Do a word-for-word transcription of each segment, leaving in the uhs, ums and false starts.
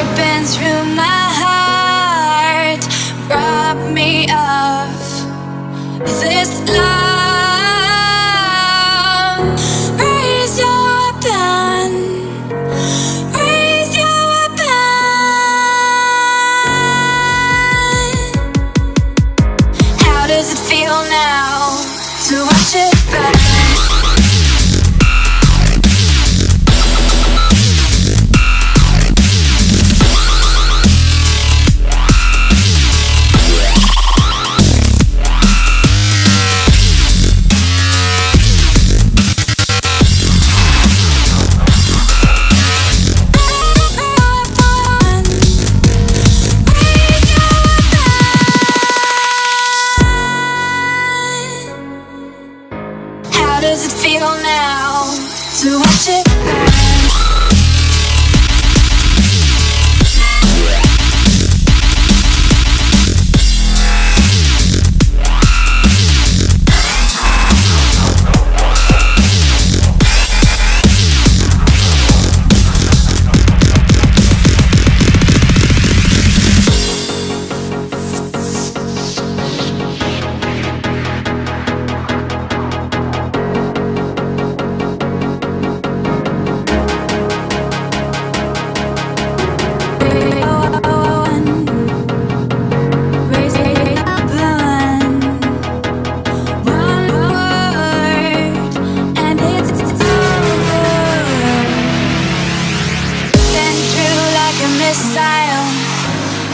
ripping through my heart, rob me of this love. Raise your weapon, raise your weapon. How does it feel now to watch it back? How does it feel now to watch it burn?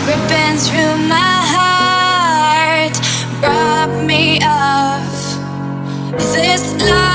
Ripping through my heart, rob me of this love.